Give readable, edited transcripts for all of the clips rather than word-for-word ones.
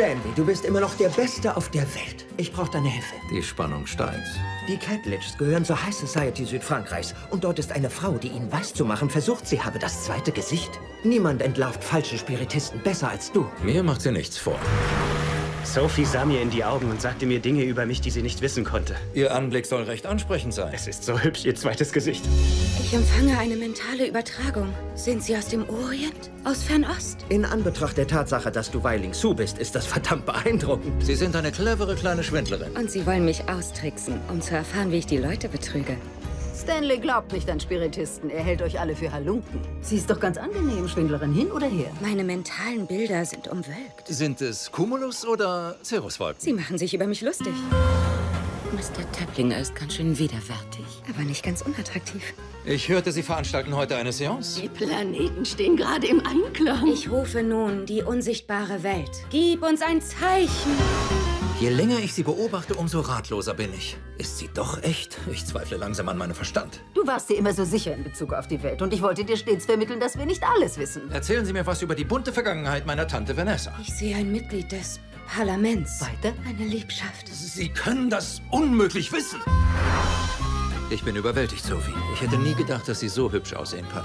Stanley, du bist immer noch der Beste auf der Welt. Ich brauche deine Hilfe. Die Spannung steigt. Die Cadlits gehören zur High Society Südfrankreichs. Und dort ist eine Frau, die ihnen weiszumachen versucht, sie habe das zweite Gesicht. Niemand entlarvt falsche Spiritisten besser als du. Mir macht sie nichts vor. Sophie sah mir in die Augen und sagte mir Dinge über mich, die sie nicht wissen konnte. Ihr Anblick soll recht ansprechend sein. Es ist so hübsch, ihr zweites Gesicht. Ich empfange eine mentale Übertragung. Sind Sie aus dem Orient? Aus Fernost? In Anbetracht der Tatsache, dass du Weiling Su bist, ist das verdammt beeindruckend. Sie sind eine clevere kleine Schwindlerin. Und Sie wollen mich austricksen, um zu erfahren, wie ich die Leute betrüge. Stanley glaubt nicht an Spiritisten. Er hält euch alle für Halunken. Sie ist doch ganz angenehm, Schwindlerin, hin oder her. Meine mentalen Bilder sind umwölkt. Sind es Cumulus oder Cirruswolken? Sie machen sich über mich lustig. Mr. Tapplinger ist ganz schön widerwärtig. Aber nicht ganz unattraktiv. Ich hörte, Sie veranstalten heute eine Seance. Die Planeten stehen gerade im Anklang. Ich rufe nun die unsichtbare Welt. Gib uns ein Zeichen. Je länger ich sie beobachte, umso ratloser bin ich. Ist sie doch echt? Ich zweifle langsam an meinem Verstand. Du warst dir immer so sicher in Bezug auf die Welt und ich wollte dir stets vermitteln, dass wir nicht alles wissen. Erzählen Sie mir was über die bunte Vergangenheit meiner Tante Vanessa. Ich sehe ein Mitglied des Parlaments. Weiter? Eine Liebschaft. Sie können das unmöglich wissen. Ich bin überwältigt, Sophie. Ich hätte nie gedacht, dass Sie so hübsch aussehen kann.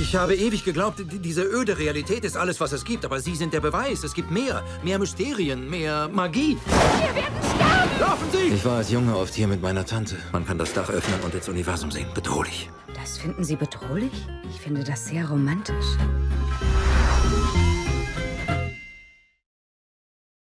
Ich habe ewig geglaubt, diese öde Realität ist alles, was es gibt. Aber Sie sind der Beweis. Es gibt mehr. Mehr Mysterien, mehr Magie. Wir werden sterben! Laufen Sie! Ich war als Junge oft hier mit meiner Tante. Man kann das Dach öffnen und ins Universum sehen. Bedrohlich. Das finden Sie bedrohlich? Ich finde das sehr romantisch.